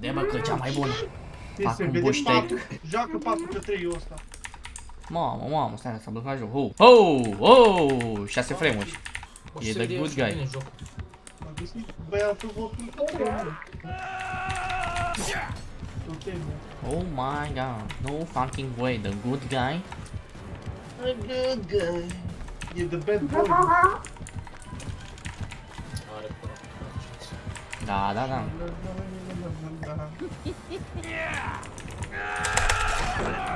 de bă, că cea mai bună. Fac un buștec. Joacă 4-3-ul ăsta. Mamă, mamă, stai, s-a blocat joc. Oh, oh, oh, 6 frame-uri. E the good guy. Oh my god, no fucking way, the good guy. The good guy. E the bad boy. Da, da, da.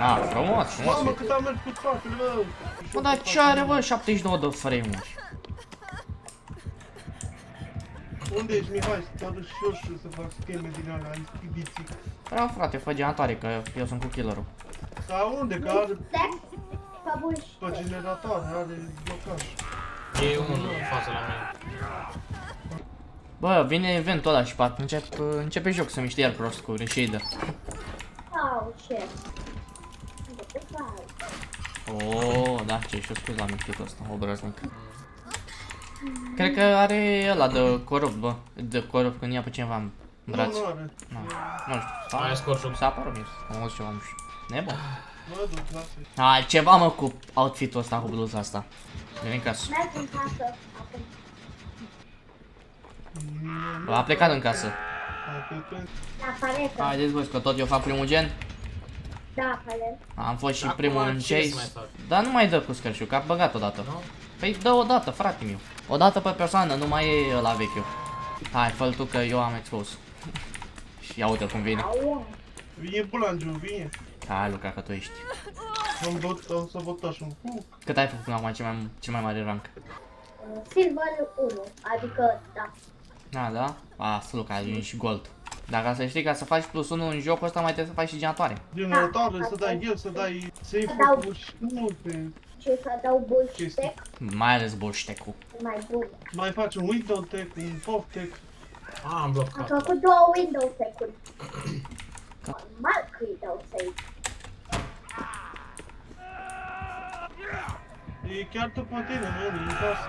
Ah, frumos, frumos. Mamă, cât am mers cu toate, bă. Bă, dar ce are, bă, 72 de frame-uri. Unde ești, Mihai? Să te aduci și eu și să fac scheme din alea, inspibiții. Da, frate, fă genatoare, că eu sunt cu killerul. Dar unde? Că are... Pe generatoare, are blocaj. E unul în față la mine. Bă, vine eventul ăla și începe joc să miște iar prost cu reshader. Au, ce? Ooo, da, ce și-o scuz la miștit ăsta, obraznic. Cred că are ăla de corrupt, bă. De corrupt când ia pe cineva în braț. Nu știu, s-a apărut, am văzut ceva, nu știu. Nebă? A, ceva, mă, cu outfit-ul ăsta, cu bluza asta. Vine în casă. A plecat în casă. Haideți, bă, că tot eu fac primul gen? Da, Halen. Am fost și primul în chase. Dar nu mai dă cu scărșul, că a băgat odată. Păi dă odată, frate meu. Odată pe persoană, nu mai e ăla vechiul. Hai, fă-l tu că eu am expus. Și ia uite cum vine. Vine bulangiu, vine. Hai, Luca, că tu ești. Am să văd așa un cuc. Cât ai făcut până acum cel mai mare rank? Silver 1, adică da. A, da? A, Luca, ești gold. Dar ca să știi, ca să faci plus 1 în jocul ăsta mai trebuie să faci și generatoare. Generatoare, să dai el, să dai... să-i faci multe. Ce să dau buștec? Mai ales buștecul. Mai bun. Mai faci un window tech, un pop tech. A, am blocat. Am făcut 2 window tech-uri. Normal că îi dau save. E chiar după tine, mă, e casă.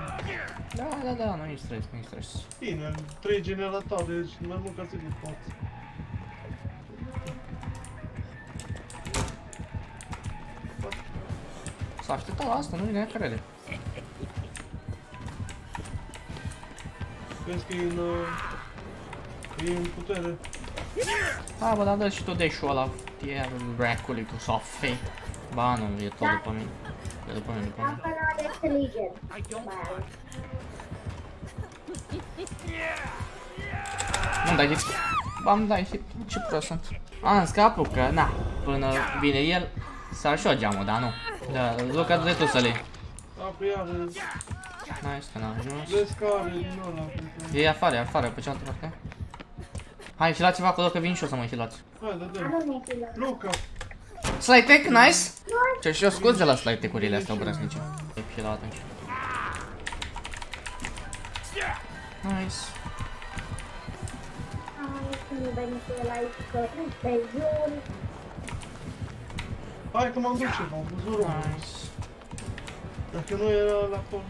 Da, da, da, nu-i stres, nu-i stres. Bine, 3 generatoare, deci mai mult ca să le poți. S-a așteptat la asta, nu-i ne crede. Crezi că e în putere. Hai, bă, dar dă-l și tu deșul ăla, tierul bracului cu sofei. Ba, nu, e tot după mine. E după mine, după mine. Nu-mi dai hit. Ba, nu-mi dai hit. Ce prost sunt. A, îmi scapul că, na, până vine el, s-ar și-o geamă, dar nu. Da, Luca, du-te tu să le iei. Nice, că n-a ajuns. E afară, e afară, pe cealaltă parte. Hai, hilați-vă acolo că vin și eu să mă hilați. Luca! Slide tech, nice! Ce și eu scuze la slide tech-urile astea obraznice. E hilat atunci. Nice. Hai că m-am duce, m-am văzut rău. Dacă nu era la pom.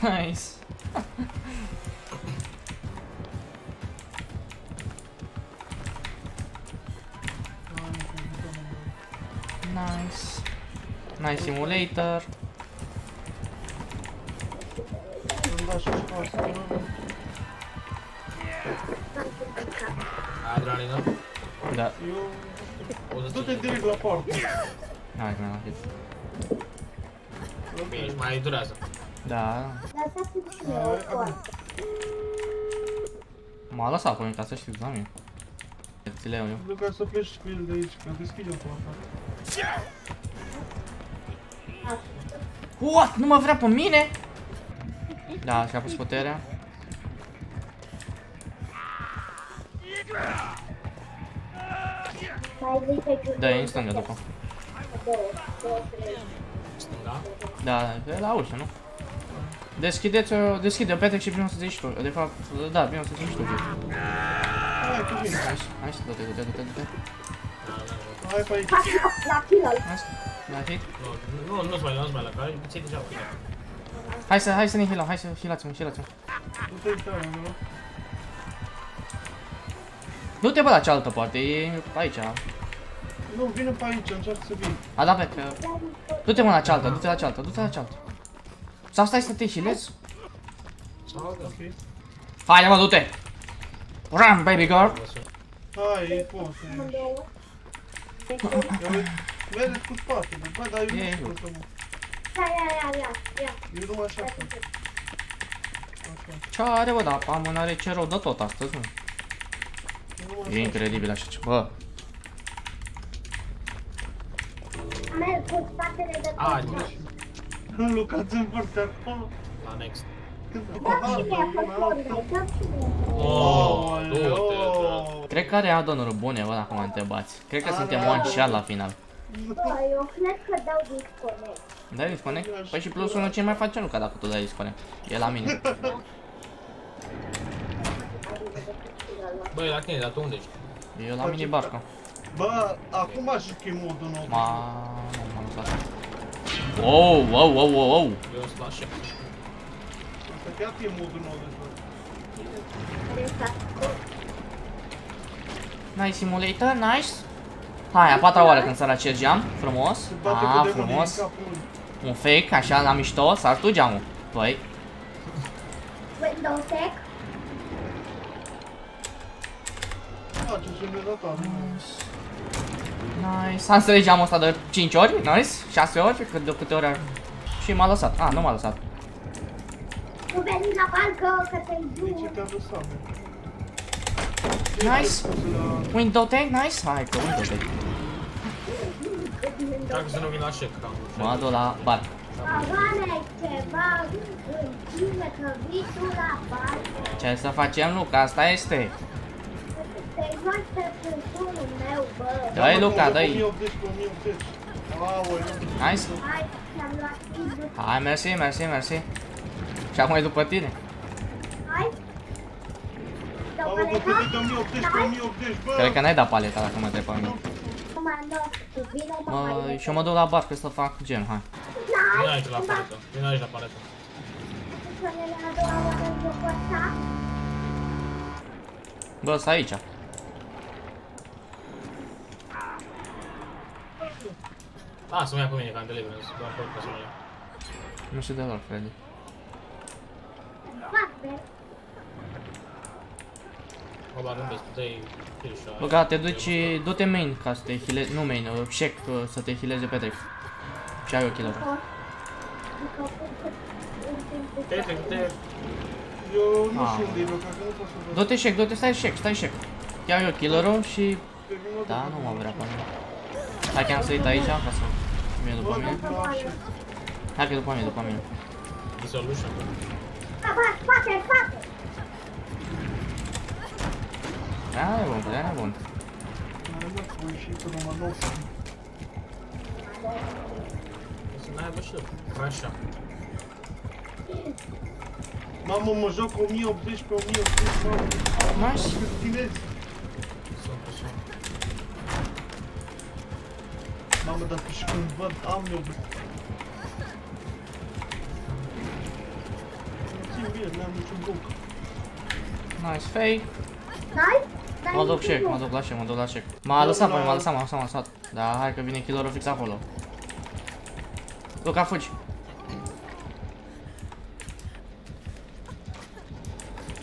Nice. Nice. Nice simulator. Adrenalina? Da. Du-te direct la poartă. Hai că mi-am luat hit. Bine, mai durează. Da. M-a lăsat acolo, ca să știu, da, mie. Ți le iau eu. Vreau ca să pleci cu el de aici, că deschide-o poartă. What? Nu mă vrea pe mine? Da, și-a pus puterea. Da, e în stânga după. Da, e la ușă, nu? Deschide-o, deschide-o, Petrec și vino să zici tu. De fapt, da, vino să zici tu. Hai să dă-te, dă-te, dă-te. Hai pe aici. La kill-ul. La hit? Nu, nu-ți mai, nu-ți mai la care, ți-ai degeaba. Hai să ne healăm, hai să healați-mă, healați-mă. Du-te, bă, la cealaltă, poate, e aici. Nu, vine pe aici, încearcă să vin. A, da, pe că... Du-te, mă, la cealaltă, du-te la cealaltă, du-te la cealaltă. Sau stai să te hilezi? Sau, da, ok. Haide, mă, du-te! Run, baby girl! Hai, e post, mergeți cu spate, bă, dar eu nu știu să mă... Ia. Eu numai așa spun. Ce are, bă, dar apă n-are ce rău de tot astăzi, nu? E incredibil așa ce, bă. Merg cu spatele de tot. Luca, ți-am văzut acolo. La next. Cred că are add-on-uri bune, bă, dacă mă întrebați. Cred că suntem one shot la final. Eu cred că dau disconnect. Dai disconnect? Păi și plus 1 ce mai face Luca dacă tu dai disconnect? E la mine. Băi, la tine, dar tu unde ești? Eu la mini barca. Bă, acum aș fi modul nou. M-am lăsat. Wow. Eu sunt la șef. Asta chiar e modul nou de joc. Nice simulator, nice. Hai, a patra oară când s-ar acergeam. Frumos. A, frumos. Un fake, așa, la mișto. S-ar tu geamul. Păi. Windows tech. Nice, am strălit geamul ăsta de 5 ori, nice, 6 ori, de câte ori și m-a lăsat, nu m-a lăsat. Tu veni la balcă, că te-ai dus. Nice, window tank, nice, hai că window tank. Dacă să nu vin la șec, mă duc la balcă. Ce să facem, Luca, asta este. Dă-i, Luca, dă-i! Nice! Hai, mersi! Și acum e după tine! Cred că n-ai dat paleta dacă mă întreb pe mine. Măi, și eu mă duc la barcă să fac gem, hai! Vine aici la paleta, Bă, stai aici! A, să mă ia cu mine, că am de liber, nu știu de lor, Freddy. Bă, gata, te duci, du-te main ca să te hilezi, nu main, check să te hileze pe trec. Și ai ochii lor. Du-te check, stai check. Ia eu killerul și... Da, nu mă vrea pe mine. Hai că am sărit aici, ca să vine după mine. Hai că după mine. Da, e bun, Așa. Mamă, mă joc 1080 pe 1080. Mamă, dacă și când văd, am eu... Nu țin bine, n-am niciun loc. Nice fake. Mă duc check, mă duc la check. M-a lăsat, m-a lăsat. Dar hai că vine killerul fix acolo. Luca, fugi.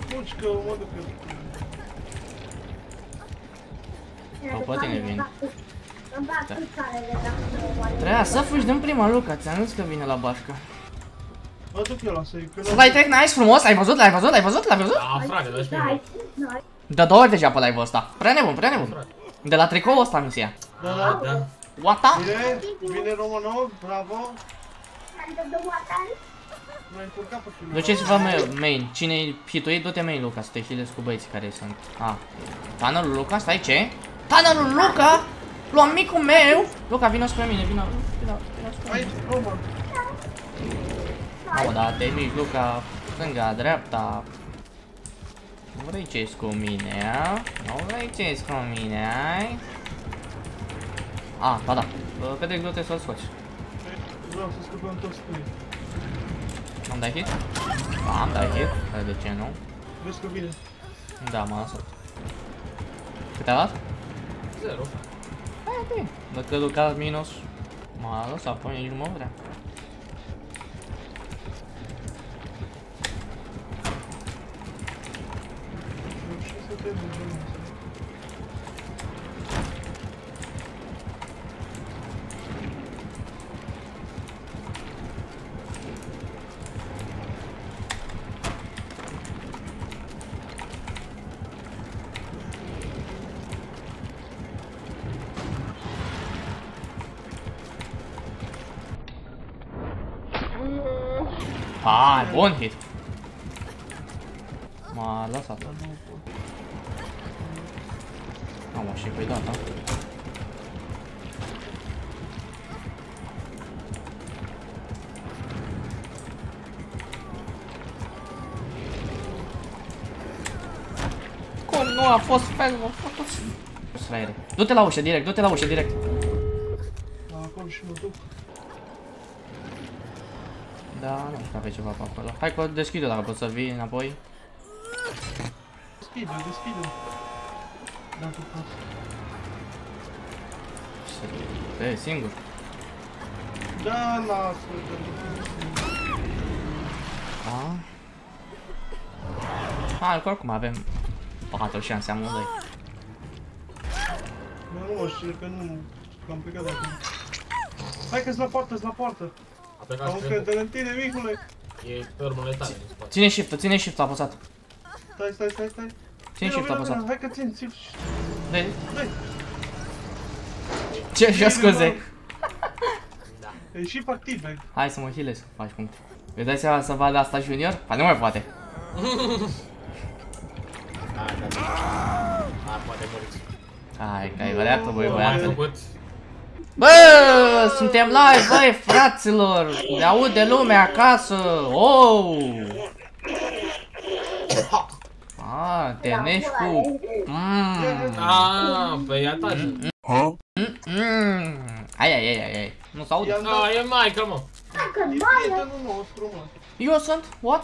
Fugi că mă duc eu. Sau poate ne vin. Trebuia să fugi din prima, Luca, ți-am zis că vine la barca. Mă duc eu la save. Slide tech, nice, frumos, l-ai văzut? Da, frate, dă-și bine. De două ori deja pe live-ul ăsta, prea nebun. De la tricou ăsta misia. Da. Wata? Bine Romanov, bravo. Duceți-vă main, cine-i hituit, du-te main, Luca, să te healezi cu băieții care sunt. Tunnelul Luca, stai ce? Tunnelul Luca? Lu amicul meu! Luca, vino spre mine, vino spre mine. Mamă, dar te mici, Luca, stânga, dreapta. Nu vrei ce-i cu mine, ai? A, ba da, Petrec, du-te să-l scoci. Vreau să scăpăm toți cu ei. Am dat hit? Ba, am dat hit, dar de ce nu? Vezi că vine. Da, m-a lăsat. Cât a dat? 0. Hai, bine. Dacă duc minus, m-a lăsat apoi, nici nu mă vrea. Ah, bun hit. M-a lăsat. Mamă, și pe data. Cum nu a fost fel, mă fac. Du-te la ușă direct, du-te la ușă direct. Acum și mă duc. Da, nu știu, avea ceva pe acolo. Hai că deschide-o dacă poți să vii înapoi. Deschide-o, deschide-o. Dacă poți. E singur? Da, lasă-o. Hai, oricum avem 4 șanse amândoi. Nu știu, că nu l-am plecat de acum. Hai că-s la poartă, s la poartă. Am încredere în tine, micule! E pe urmele tale din spate. Ține shift-ul, ține shift-ul apăsat. Stai, stai, stai, stai. Ține shift-ul apăsat. Hai că țin, țin. Dă-i. Dă-i. Ce? Și-o scuze. Da. E shift activ, hai. Hai să mă healez, faci cum. Îți dai seama să vadă asta junior? Păi nu mai poate. Hai, da. Hai, poate muriți. Hai, că ai văreaptă, băi, băiatele. Bă, suntem live, băi, fraților! Ne aude lumea acasă! Oh! Ah, te nești cu... Ah, pe iataje! Ai, ai, ai, ai, nu s-aude? Ah, e maică, mă! Eu sunt? What?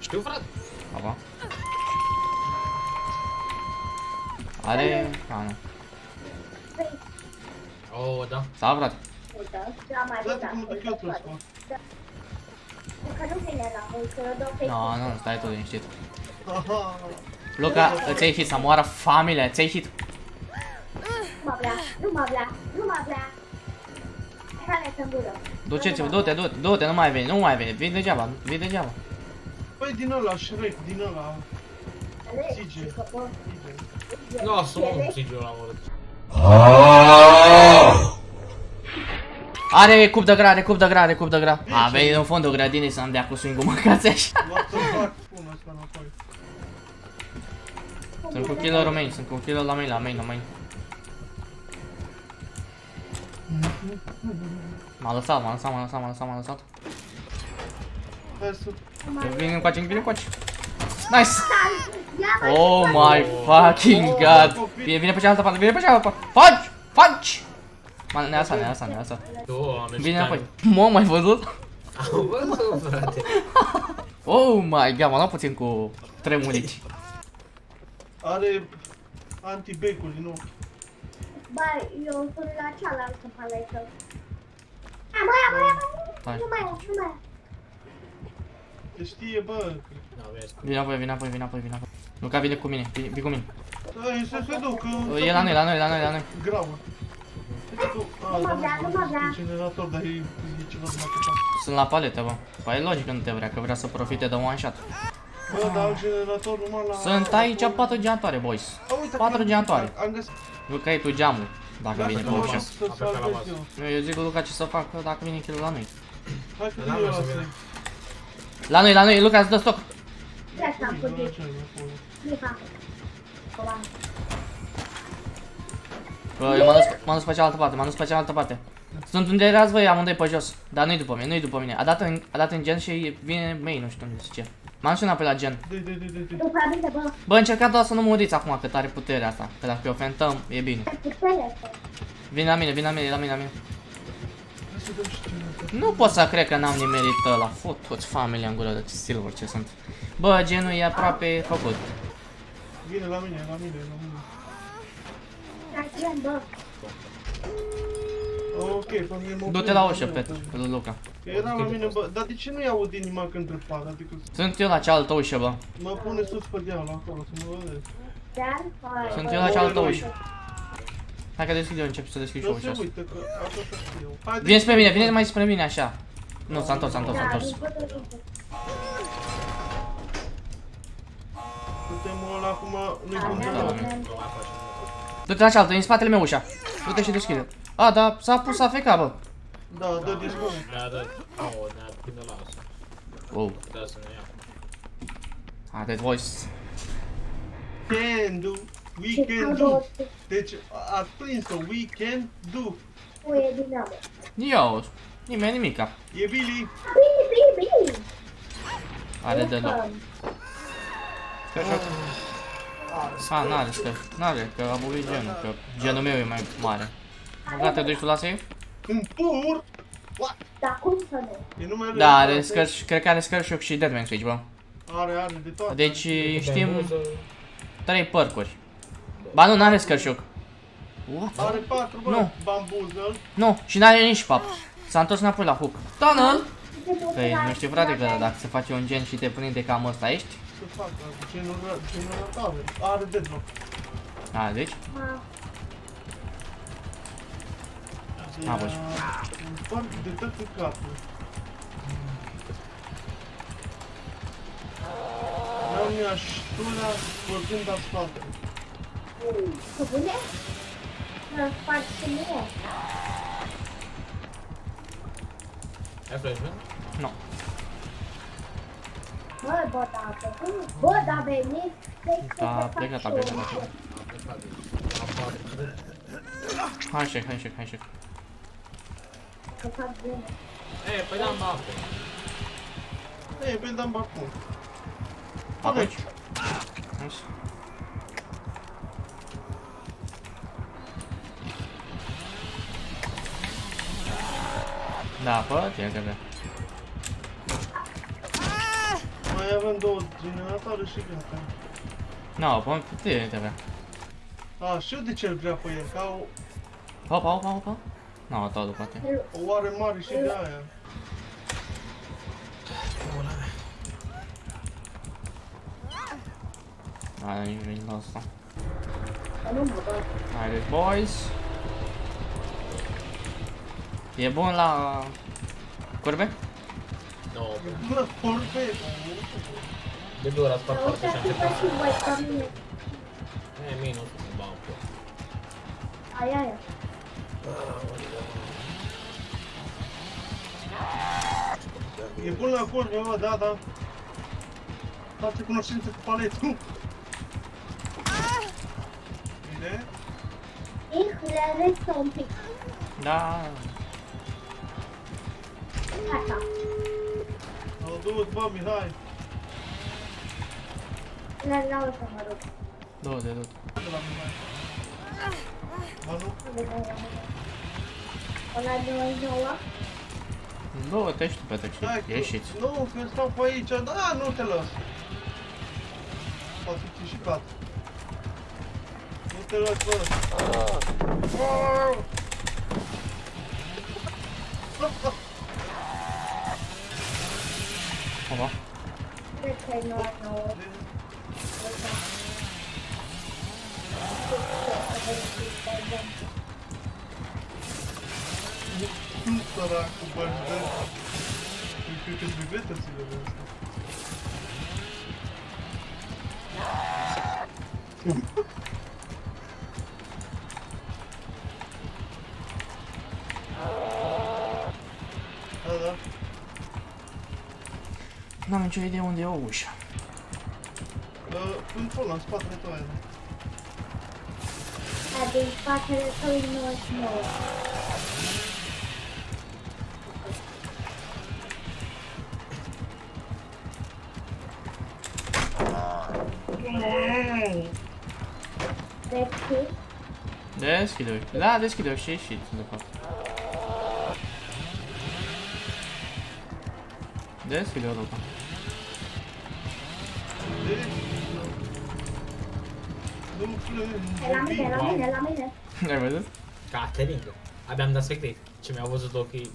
Știu, frate! Apa? Are... Ah, nu. O, da. S-a vrut. No, nu, stai tot liniștit. Luca, îți ai hit să moară familia, îți ai hit. Nu mă vrea, nu mă vrea, nu mă vrea. Duceți-vă, du-te, du-te, du-te, nu mai veni, nu mai veni, vii degeaba, vii degeaba. Păi din ăla, Shrek, din ăla. Sige. Lasă-mă, Sige, ăla mă răd. Are cup de gra, are cup de gra, are cup de gra. A venit în fondul grădinii să-mi dea cu swing-ul, mâncați așa. Sunt cu killer-ul main, sunt cu killer la main, la main, la main. M-a lăsat, m-a lăsat, m-a lăsat, m-a lăsat, m-a lăsat. Vine încoace, vine încoace. Nice! Oh my fucking god! Vine pe cealaltă parte, vine pe cealaltă parte! Faci! Faci! Mă, ne-a lăsat, ne-a lăsat, ne-a lăsat. Vine înapoi. Mă, m-ai văzut? Am văzut, frate! Oh my god, m-am luat puțin cu tremurici. Are anti-becul din nou. Bă, eu sunt la cealaltă paletă. Am, bă, nu mai, nu mai. Te știe, bă! Vine apoi, vine apoi, vine apoi, vine apoi. Luca vine cu mine, vine cu mine. Ei, să se ducă. E la noi, la noi, la noi, la noi. Gravă. Nu mă vrea, nu mă vrea. Generator, dar e ceva de machitat. Sunt la palete, bă. Păi e logic că nu te vrea, că vrea să profite de one shot. Bă, dar au generator numai la... Sunt aici 4 geantoare, boys. 4 geantoare. Luca, iei tu geamul, dacă vine pe ușa. Eu zic, Luca, ce să fac dacă vine kill-ul la noi. Hai că vine eu la noi. La noi, la noi, Luca, îți dă stoc. Bă, eu m-am dus pe cealaltă parte, m-am dus pe cealaltă parte. Sunt unde erați voi amândoi pe jos. Dar nu-i după mine, nu-i după mine. A dat în gen și vine main, nu știu unde zice. M-am dus înapoi la gen. Bă, încercați doar să nu muriți acum, cât are puterea asta. Că dacă o fentăm, e bine. Vine la mine, vine la mine, la mine, la mine. Nu pot să cred că n-am nimerit ăla, fut toți familia în gură de silver ce sunt. Bă, genul e aproape făcut. Vine la mine, la mine, la mine. Ok, facem. Du-te la ușă, Petru, pe Luca. Era la mine, bă, dar de ce nu-i aud inima când trăpad? Adică... Sunt eu la cealaltă ușă, bă. Mă pune sus pe deal, acolo, să mă vedeți. Sunt eu la cealaltă ușă. Hai că deschid eu, încep să deschid și ușa. Vine spre mine, vine mai spre mine, așa. Nu, s-a întors, s-a întors, s-a întors. Suntem ăla acum, nu-i controlăm. Du-te la cealaltă, e în spatele meu ușa. Du-te și deschide. A, dar s-a pus AFK, bă. Da, dă discul. Da, da, ne-a prinde la asta. Wow. Da, să ne ia. A, that voice. Can do, we can do. Deci, a prins-o, we can do. Uie, din nou. Yo, nimeni nimica. E Billy. Billy, Billy, Billy. Are de loc. A, n-are, stă, n-are, că am urit genul, că genul meu e mai mare. Da, te duci tu la safe? În pur? Da, cum să nu? Da, are scărși, cred că are scărșoc și Deadman Switch, bă. Are, are de toate. Deci știm 3 parcuri. Ba nu, n-are scărșoc. Are 4, bă, bambuză. Nu, și n-are nici pap. S-a întors înapoi la hook. Tunnel! Păi, nu știu, frate, că dacă se face un gen și te prinde cam ăsta, ești? Se face, genul ăla are deadlock. A, deci? Ia, îmi fac de tot în capul. Vreau mi-a ștura spălgând la spate. Să bune? Mă fac și mie. Ai flashbang? Nu. Bă, bă, da, bă, bă, da, bă, mi-e să-i fac și eu. Da, plecat, a plecat, a plecat. Hai, șec, hai, șec, hai, șec. Că fac bine. E, păi dam bacul. E, păi dam bacul. Atunci. Da, bă, tine că da. Mai avem două generatoare și gata. Nu, bă, tine că da. A, știu de ce-l vrea pe el, ca o... Opa, opa, opa. N-am atat după tine. O are mare și de aia. Hai, nici vin la asta. Haideți, boys. E bun la... curbe? Nu. Bă, curbe! De două ori ați spart foarte și-a început. E minus, nu bau pe. Aia, aia. E bun la curbe, bă, da, da. Face cunoștință cu paletul. Bine? Le arăt un pic. Da. Gata. Au dus, bă, Mihai. Le arăt să mă rog. Du-te, du-te. Du-te la Mihai. Mă rog. Ăla de mai nouă. Nu, te știu, Petru, ieșiți. Nu, că stau pe aici, da, nu te las. Poate fi și pat. Nu te las, bă. Opa. Cred că-i noua nouă. Nu săracu, băi, de asta. Eu cred că-s bibliotețile de asta. Da, da. N-am nicio idee unde e o ușă. Până până, în spatele tău aia. Da, din spatele tău e 99. Deschid? Deschid-o. Da, deschid-o și ieșit, de fapt. Deschid-o, după. E la mine. N-ai văzut? Catering. Abia am dat spectate. Ce mi-au văzut ochii.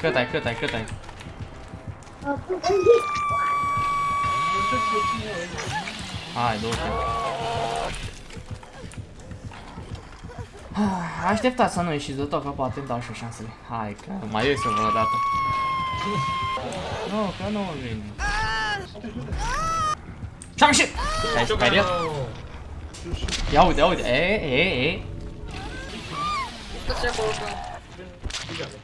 Cât ai? Hai, 200. Așteptați să nu ieșiți de tot, că poate îmi dau și șansele. Hai, că mai ies eu vreo dată. Nu, că nu vine. Și-am ieșit! Te-ai speriat? Ia uite, ia uite, e.